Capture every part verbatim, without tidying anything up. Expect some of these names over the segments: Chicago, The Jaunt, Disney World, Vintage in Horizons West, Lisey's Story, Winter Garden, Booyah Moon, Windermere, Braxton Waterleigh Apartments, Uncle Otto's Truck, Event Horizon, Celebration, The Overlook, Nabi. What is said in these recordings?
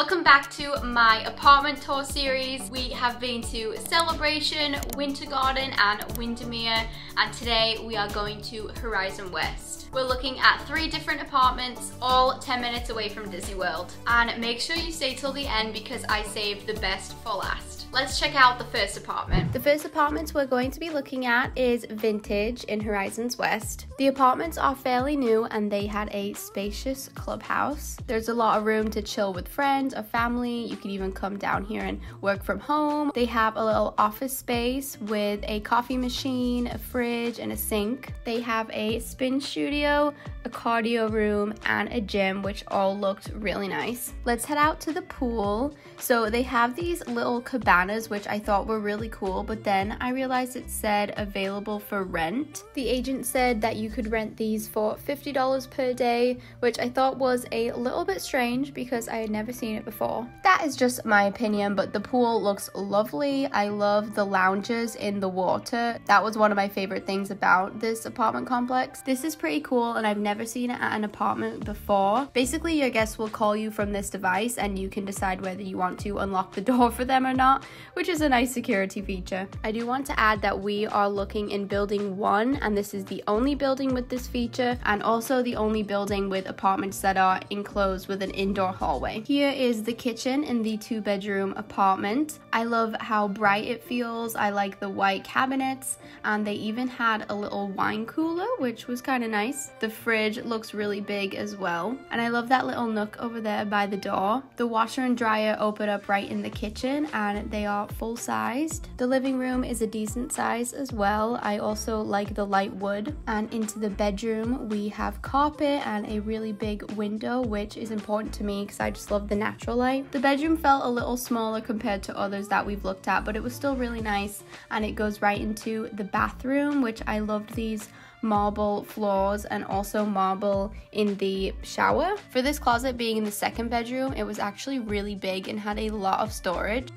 Welcome back to my apartment tour series. We have been to Celebration, Winter Garden and Windermere, and today we are going to Horizons West. We're looking at three different apartments, all ten minutes away from Disney World. And make sure you stay till the end because I saved the best for last. Let's check out the first apartment. The first apartments we're going to be looking at is Vintage in Horizons West. The apartments are fairly new and they had a spacious clubhouse. There's a lot of room to chill with friends or family. You can even come down here and work from home. They have a little office space with a coffee machine, a fridge, and a sink. They have a spin studio, a cardio room, and a gym, which all looked really nice. Let's head out to the pool. So they have these little cabanas, which I thought were really cool, but then I realized it said available for rent. The agent said that you could rent these for fifty dollars per day, which I thought was a little bit strange because I had never seen it before. That is just my opinion, but the pool looks lovely. I love the lounges in the water. That was one of my favorite things about this apartment complex. This is pretty cool and I've never seen it at an apartment before. Basically, your guests will call you from this device and you can decide whether you want to unlock the door for them or not, which is a nice security feature. I do want to add that we are looking in building one, and this is the only building with this feature and also the only building with apartments that are enclosed with an indoor hallway. Here is the kitchen in the two bedroom apartment. I love how bright it feels. I like the white cabinets, and they even had a little wine cooler, which was kind of nice. The fridge looks really big as well, and I love that little nook over there by the door. The washer and dryer open up right in the kitchen and they are full sized. The living room is a decent size as well. I also like the light wood, and into the bedroom we have carpet and a really big window, which is important to me because I just love the natural light. The bedroom felt a little smaller compared to others that we've looked at, but it was still really nice, and it goes right into the bathroom, which I loved these marble floors and also marble in the shower. For this closet being in the second bedroom, it was actually really big and had a lot of storage.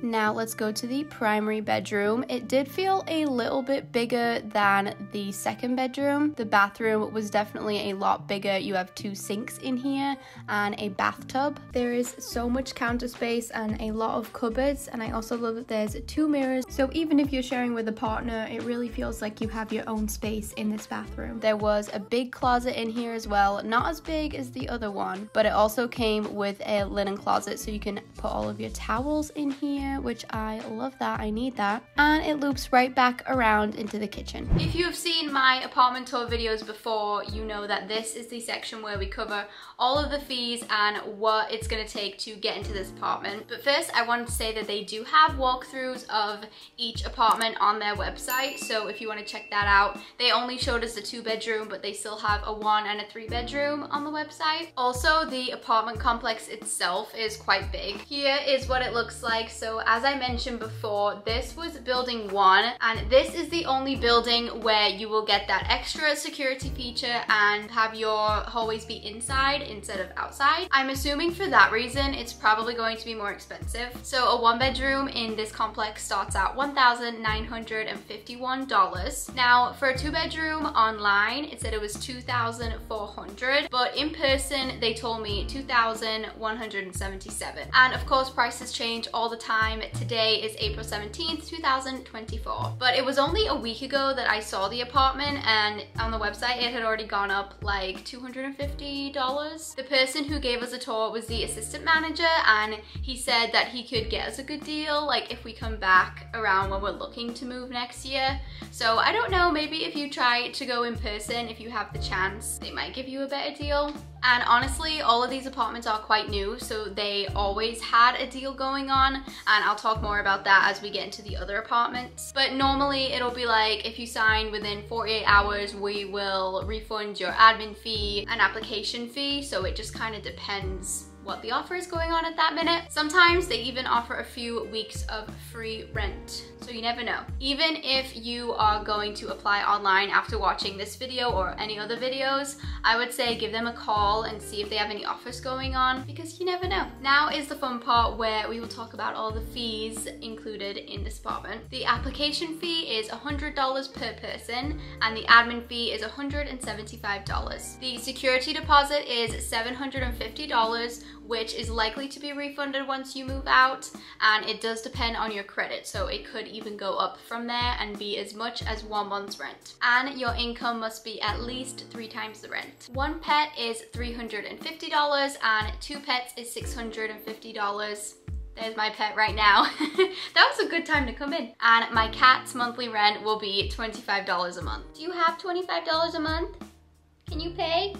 Now let's go to the primary bedroom. It did feel a little bit bigger than the second bedroom. The bathroom was definitely a lot bigger. You have two sinks in here and a bathtub. There is so much counter space and a lot of cupboards, and I also love that there's two mirrors. So even if you're sharing with a partner, it really feels like you have your own space in this bathroom. There was a big closet in here as well, not as big as the other one, but it also came with a linen closet, so you can put all of your towels in here, which I love that. I need that. And it loops right back around into the kitchen. If you have seen my apartment tour videos before, you know that this is the section where we cover all of the fees and what it's going to take to get into this apartment. But first, I wanted to say that they do have walkthroughs of each apartment on their website, so if you want to check that out. They only showed us the two bedroom, but they still have a one and a three bedroom on the website. Also, the apartment complex itself is quite big. Here is what it looks like. So as I mentioned before, this was building one, and this is the only building where you will get that extra security feature and have your hallways be inside instead of outside. I'm assuming for that reason it's probably going to be more expensive. So a one bedroom in this complex starts at one thousand nine hundred fifty-one dollars. Now for a two bedroom online, it said it was two thousand four hundred dollars, but in person they told me two thousand one hundred seventy-seven dollars. And of course prices change all the time. Today is April seventeenth, two thousand twenty-four. But it was only a week ago that I saw the apartment, and on the website it had already gone up like two hundred fifty dollars. The person who gave us a tour was the assistant manager, and he said that he could get us a good deal, like if we come back around when we're looking to move next year. So I don't know, maybe if you try to go in person, if you have the chance, they might give you a better deal. And honestly, all of these apartments are quite new, so they always had a deal going on, and I'll talk more about that as we get into the other apartments. But normally it'll be like, if you sign within forty-eight hours, we will refund your admin fee and application fee, so it just kind of depends what the offer is going on at that minute. Sometimes they even offer a few weeks of free rent, so you never know. Even if you are going to apply online after watching this video or any other videos, I would say give them a call and see if they have any offers going on, because you never know. Now is the fun part where we will talk about all the fees included in this apartment. The application fee is one hundred dollars per person and the admin fee is one hundred seventy-five dollars. The security deposit is seven hundred fifty dollars, which is likely to be refunded once you move out, and it does depend on your credit, so it could even go up from there and be as much as one month's rent. And your income must be at least three times the rent. One pet is three hundred fifty dollars and two pets is six hundred fifty dollars. There's my pet right now. That was a good time to come in. And my cat's monthly rent will be twenty-five dollars a month. Do you have twenty-five dollars a month? Can you pay?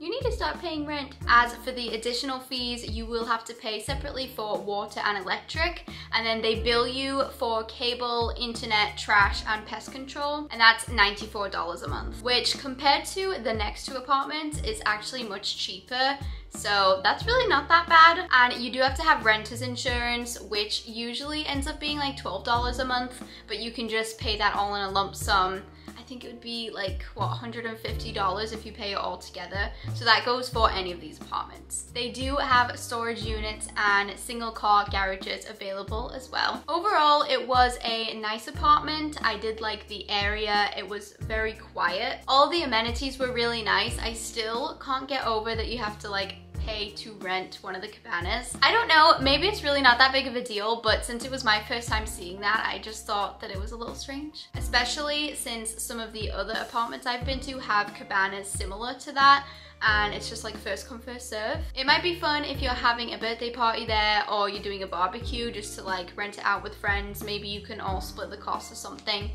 You need to start paying rent. As for the additional fees, you will have to pay separately for water and electric, and then they bill you for cable, internet, trash, and pest control, and that's ninety-four dollars a month, which compared to the next two apartments is actually much cheaper. So that's really not that bad. And you do have to have renter's insurance, which usually ends up being like twelve dollars a month, but you can just pay that all in a lump sum. I think it would be like, what, one hundred fifty dollars if you pay it all together. So that goes for any of these apartments. They do have storage units and single car garages available as well. Overall, it was a nice apartment. I did like the area. It was very quiet. All the amenities were really nice. I still can't get over that you have to like pay to rent one of the cabanas. I don't know, maybe it's really not that big of a deal, but since it was my first time seeing that, I just thought that it was a little strange. Especially since some of the other apartments I've been to have cabanas similar to that, and it's just like first come, first serve. It might be fun if you're having a birthday party there or you're doing a barbecue just to like rent it out with friends. Maybe you can all split the cost or something.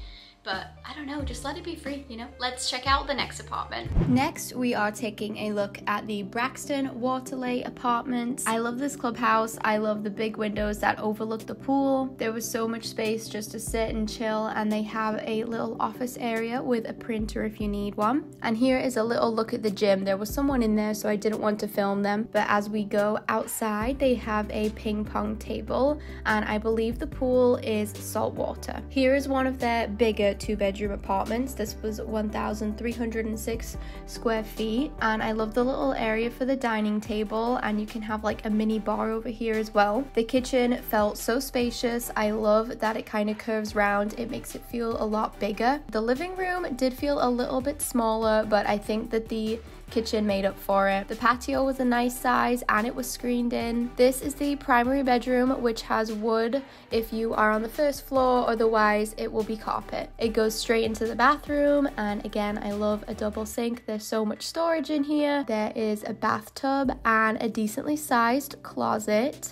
But I don't know, just let it be free, you know? Let's check out the next apartment. Next, we are taking a look at the Braxton Waterleigh Apartments. I love this clubhouse. I love the big windows that overlook the pool. There was so much space just to sit and chill, and they have a little office area with a printer if you need one. And here is a little look at the gym. There was someone in there, so I didn't want to film them. But as we go outside, they have a ping pong table, and I believe the pool is salt water. Here is one of their bigger two-bedroom apartments. This was one thousand three hundred six square feet, and I love the little area for the dining table, and you can have like a mini bar over here as well. The kitchen felt so spacious. I love that it kind of curves round. It makes it feel a lot bigger. The living room did feel a little bit smaller, but I think that the kitchen made up for it. The patio was a nice size and it was screened in. This is the primary bedroom, which has wood if you are on the first floor, otherwise it will be carpet. It goes straight into the bathroom, and again, I love a double sink. There's so much storage in here. There is a bathtub and a decently sized closet.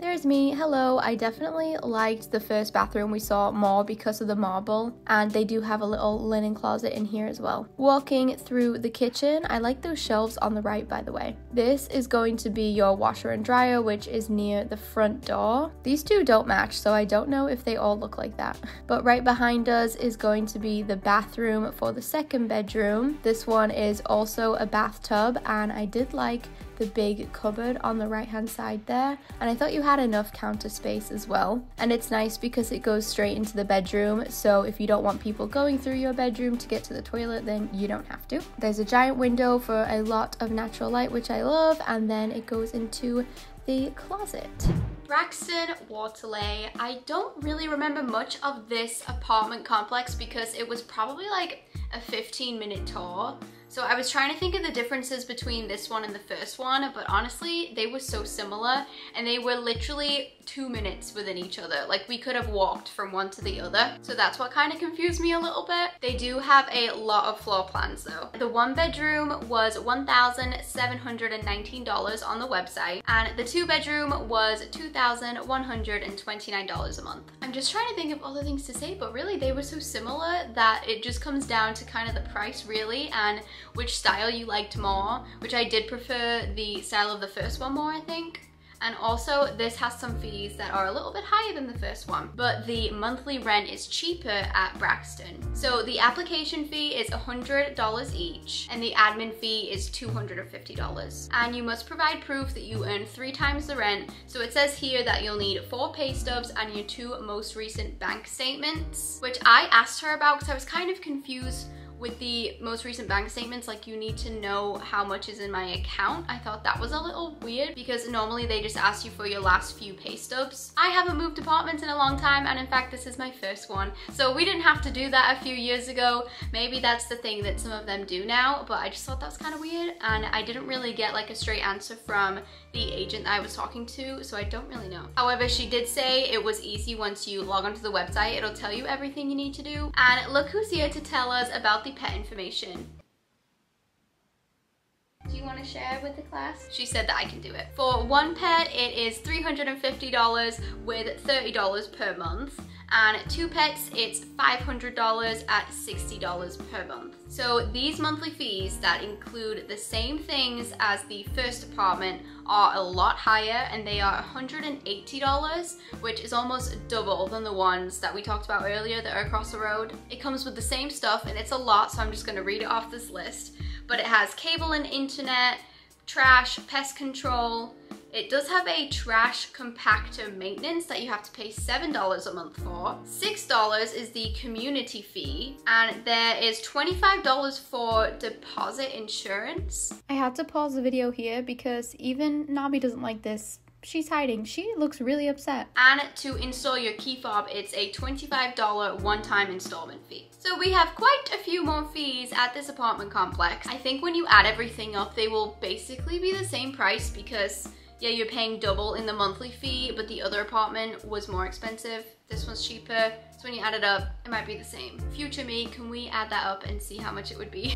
There's me, hello. I definitely liked the first bathroom we saw more because of the marble, and they do have a little linen closet in here as well. Walking through the kitchen, I like those shelves on the right, by the way. This is going to be your washer and dryer, which is near the front door. These two don't match, so I don't know if they all look like that. But right behind us is going to be the bathroom for the second bedroom. This one is also a bathtub, and I did like the big cupboard on the right hand side there, and I thought you had enough counter space as well. And it's nice because it goes straight into the bedroom, so if you don't want people going through your bedroom to get to the toilet, then you don't have to. There's a giant window for a lot of natural light, which I love, and then it goes into the closet. Braxton Waterleigh. I don't really remember much of this apartment complex because it was probably like a fifteen minute tour. So I was trying to think of the differences between this one and the first one, but honestly, they were so similar, and they were literally two minutes within each other. Like, we could have walked from one to the other. So that's what kind of confused me a little bit. They do have a lot of floor plans though. The one bedroom was one thousand seven hundred nineteen dollars on the website, and the two bedroom was two thousand one hundred twenty-nine dollars a month. I'm just trying to think of other things to say, but really they were so similar that it just comes down to kind of the price really, and which style you liked more, which I did prefer the style of the first one more, I think. And also this has some fees that are a little bit higher than the first one, but the monthly rent is cheaper at Braxton. So the application fee is one hundred dollars each and the admin fee is two hundred fifty dollars. And you must provide proof that you earn three times the rent. So it says here that you'll need four pay stubs and your two most recent bank statements, which I asked her about because I was kind of confused with the most recent bank statements, like you need to know how much is in my account. I thought that was a little weird because normally they just ask you for your last few pay stubs. I haven't moved apartments in a long time, and in fact this is my first one. So we didn't have to do that a few years ago. Maybe that's the thing that some of them do now, but I just thought that was kind of weird, and I didn't really get like a straight answer from the agent that I was talking to, so I don't really know. However, she did say it was easy. Once you log onto the website, it'll tell you everything you need to do. And look who's here to tell us about the pet information. Do you want to share with the class? She said that I can do it. For one pet, it is three hundred fifty dollars with thirty dollars per month. And two pets, it's five hundred dollars at sixty dollars per month. So these monthly fees that include the same things as the first apartment are a lot higher, and they are one hundred eighty dollars, which is almost double than the ones that we talked about earlier that are across the road. It comes with the same stuff, and it's a lot, so I'm just gonna read it off this list. But it has cable and internet, trash, pest control. It does have a trash compactor maintenance that you have to pay seven dollars a month for. six dollars is the community fee, and there is twenty-five dollars for deposit insurance. I had to pause the video here because even Nabi doesn't like this. She's hiding. She looks really upset. And to install your key fob, it's a twenty-five dollar one-time installment fee. So we have quite a few more fees at this apartment complex. I think when you add everything up, they will basically be the same price because, yeah, you're paying double in the monthly fee, but the other apartment was more expensive. This one's cheaper. So when you add it up, it might be the same. Future me, can we add that up and see how much it would be?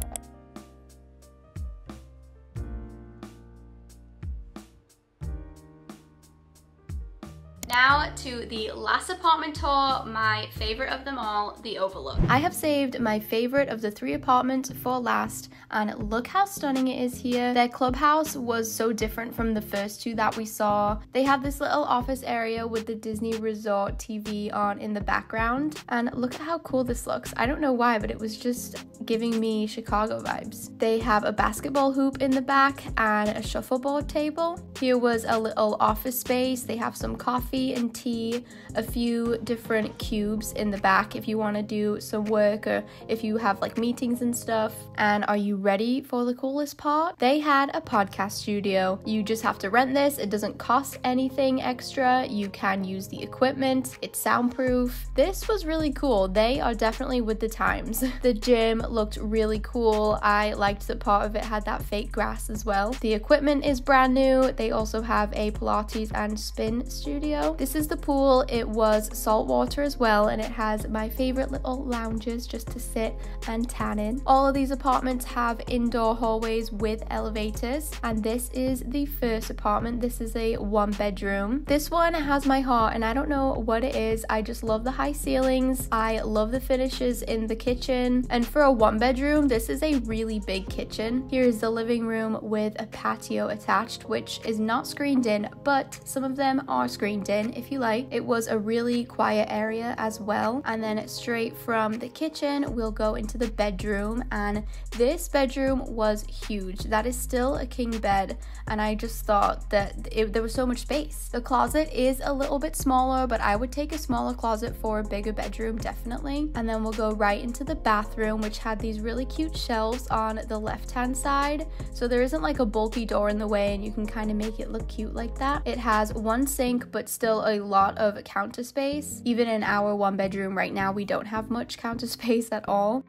Now to the last apartment tour, my favorite of them all, The Overlook. I have saved my favorite of the three apartments for last, and look how stunning it is here. Their clubhouse was so different from the first two that we saw. They have this little office area with the Disney Resort T V on in the background, and look at how cool this looks. I don't know why, but it was just giving me Chicago vibes. They have a basketball hoop in the back and a shuffleboard table. Here was a little office space. They have some coffee and tea, a few different cubes in the back if you want to do some work or if you have like meetings and stuff. And are you ready for the coolest part? They had a podcast studio. You just have to rent this. It doesn't cost anything extra. You can use the equipment. It's soundproof. This was really cool. They are definitely with the times. The gym looked really cool. I liked that part of it had that fake grass as well. The equipment is brand new. They also have a Pilates and spin studio. This is the pool. It was salt water as well, and it has my favorite little lounges just to sit and tan in. All of these apartments have indoor hallways with elevators, and this is the first apartment. This is a one bedroom. This one has my heart, and I don't know what it is. I just love the high ceilings. I love the finishes in the kitchen, and for a one bedroom, this is a really big kitchen. Here is the living room with a patio attached, which is not screened in, but some of them are screened in. If you like. It was a really quiet area as well. And then straight from the kitchen, we'll go into the bedroom, and this bedroom was huge. That is still a king bed, and I just thought that it, there was so much space. The closet is a little bit smaller, but I would take a smaller closet for a bigger bedroom, definitely. And then we'll go right into the bathroom, which had these really cute shelves on the left-hand side. So there isn't like a bulky door in the way, and you can kind of make it look cute like that. It has one sink, but still Still a lot of counter space. Even in our one bedroom right now, we don't have much counter space at all.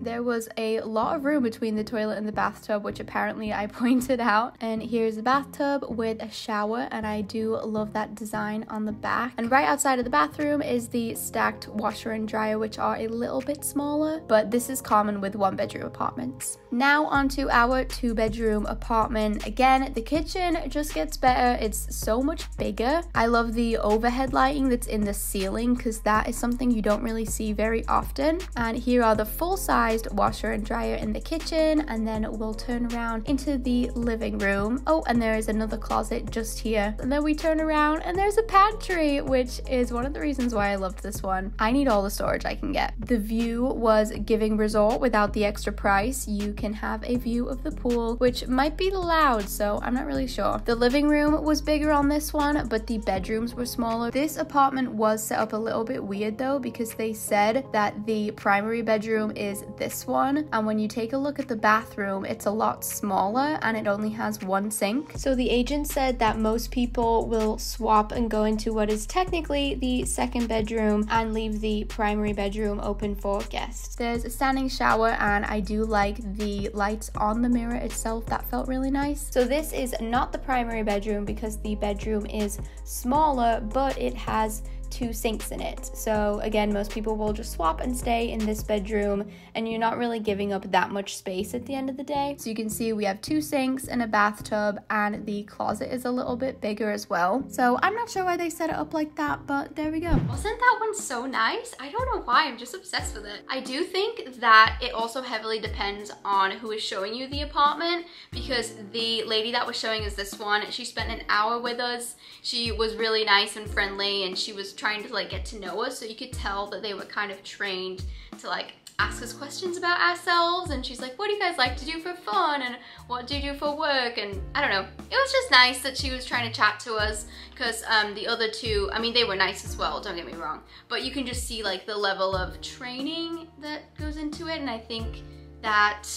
There was a lot of room between the toilet and the bathtub, which apparently I pointed out. And here's the bathtub with a shower, and I do love that design on the back. And right outside of the bathroom is the stacked washer and dryer, which are a little bit smaller, but this is common with one bedroom apartments. Now onto our two bedroom apartment. Again, the kitchen just gets better. It's so much bigger. I love the overhead lighting that's in the ceiling because that is something you don't really see very often. And here are the full size sized washer and dryer in the kitchen, and then we'll turn around into the living room. Oh, and there is another closet just here. And then we turn around and there's a pantry, which is one of the reasons why I loved this one. I need all the storage I can get. The view was giving resort without the extra price. You can have a view of the pool, which might be loud, so I'm not really sure. The living room was bigger on this one, but the bedrooms were smaller. This apartment was set up a little bit weird though, because they said that the primary bedroom is this one, and when you take a look at the bathroom, it's a lot smaller and it only has one sink. So the agent said that most people will swap and go into what is technically the second bedroom and leave the primary bedroom open for guests. There's a standing shower, and I do like the lights on the mirror itself. That felt really nice. So this is not the primary bedroom because the bedroom is smaller, but it has two sinks in it. So again, most people will just swap and stay in this bedroom, and you're not really giving up that much space at the end of the day. So you can see we have two sinks and a bathtub, and the closet is a little bit bigger as well. So I'm not sure why they set it up like that, but there we go. Wasn't that one so nice? I don't know why, I'm just obsessed with it. I do think that it also heavily depends on who is showing you the apartment, because the lady that was showing us this one, she spent an hour with us. She was really nice and friendly, and she was trying to like get to know us, so you could tell that they were kind of trained to like ask us questions about ourselves. And she's like, what do you guys like to do for fun, and what do you do for work? And I don't know, it was just nice that she was trying to chat to us, because um the other two, I mean, they were nice as well, don't get me wrong, but you can just see like the level of training that goes into it, and I think that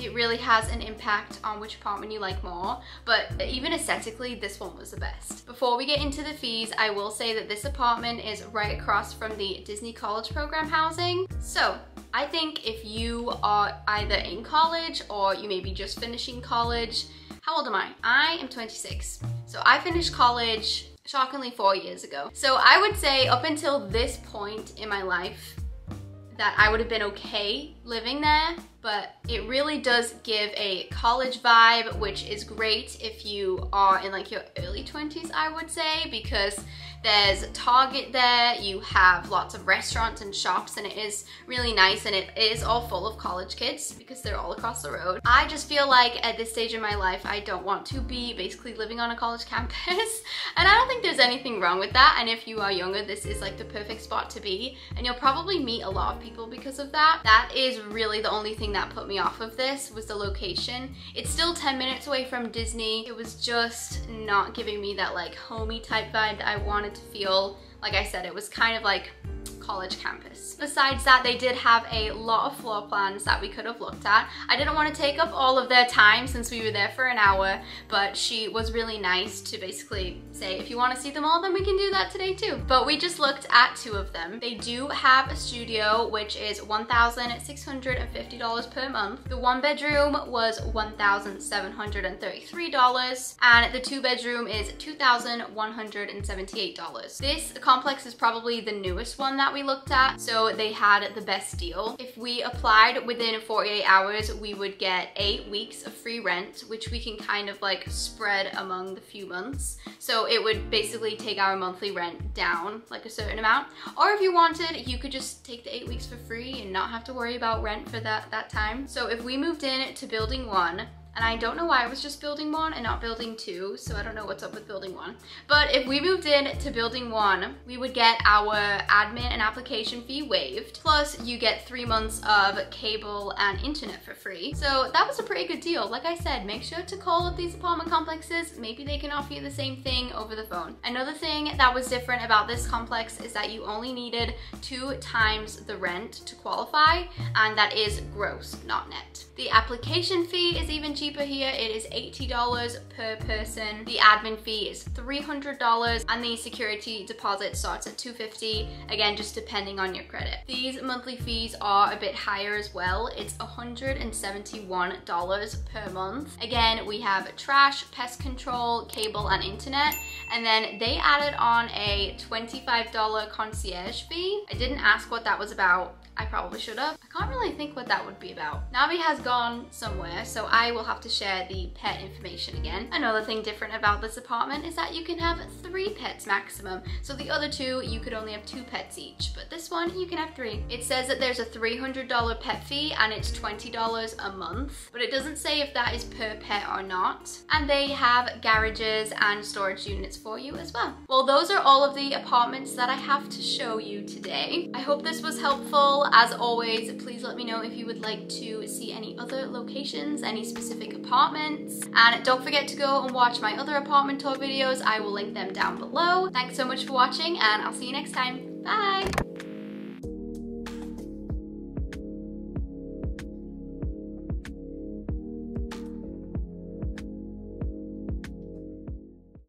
it really has an impact on which apartment you like more. But even aesthetically, this one was the best. Before we get into the fees, I will say that this apartment is right across from the Disney College Program housing. So I think if you are either in college or you may be just finishing college, how old am I? I am twenty-six. So I finished college shockingly four years ago. So I would say up until this point in my life, that I would have been okay living there, but it really does give a college vibe, which is great if you are in like your early twenties, I would say, because there's Target there, you have lots of restaurants and shops, and it is really nice, and it is all full of college kids because they're all across the road. I just feel like at this stage in my life, I don't want to be basically living on a college campus, and I don't think there's anything wrong with that. And if you are younger, this is like the perfect spot to be, and you'll probably meet a lot of people because of that. That is really the only thing that put me off of this was the location. It's still ten minutes away from Disney. It was just not giving me that like homey type vibe that I wanted to feel. Like I said, it was kind of like college campus. Besides that, they did have a lot of floor plans that we could have looked at. I didn't want to take up all of their time since we were there for an hour, but she was really nice to basically say, if you want to see them all, then we can do that today too. But we just looked at two of them. They do have a studio, which is one thousand six hundred fifty dollars per month. The one bedroom was one thousand seven hundred thirty-three dollars, and the two bedroom is two thousand one hundred seventy-eight dollars. This complex is probably the newest one that we looked at, so they had the best deal. If we applied within forty-eight hours, we would get eight weeks of free rent, which we can kind of like spread among the few months. So it would basically take our monthly rent down like a certain amount. Or if you wanted, you could just take the eight weeks for free and not have to worry about rent for that, that time. So if we moved in to building one, and I don't know why I was just building one and not building two, so I don't know what's up with building one. But if we moved in to building one, we would get our admin and application fee waived. Plus, you get three months of cable and internet for free. So that was a pretty good deal. Like I said, make sure to call up these apartment complexes. Maybe they can offer you the same thing over the phone. Another thing that was different about this complex is that you only needed two times the rent to qualify, and that is gross, not net. The application fee is even cheaper. cheaper here. It is eighty dollars per person. The admin fee is three hundred dollars, and the security deposit starts at two hundred fifty dollars, again just depending on your credit. These monthly fees are a bit higher as well. It's one hundred seventy-one dollars per month. Again, we have trash, pest control, cable and internet, And then they added on a twenty-five dollar concierge fee. I didn't ask what that was about. I probably should have. I can't really think what that would be about. Navi has gone somewhere, so I will have to share the pet information again. Another thing different about this apartment is that you can have three pets maximum. So the other two, you could only have two pets each, but this one, you can have three. It says that there's a three hundred dollar pet fee and it's twenty dollars a month, but it doesn't say if that is per pet or not. And they have garages and storage units for you as well. Well, those are all of the apartments that I have to show you today. I hope this was helpful. As always, please let me know if you would like to see any other locations, any specific apartments, and don't forget to go and watch my other apartment tour videos. I will link them down below. Thanks so much for watching, and I'll see you next time. Bye!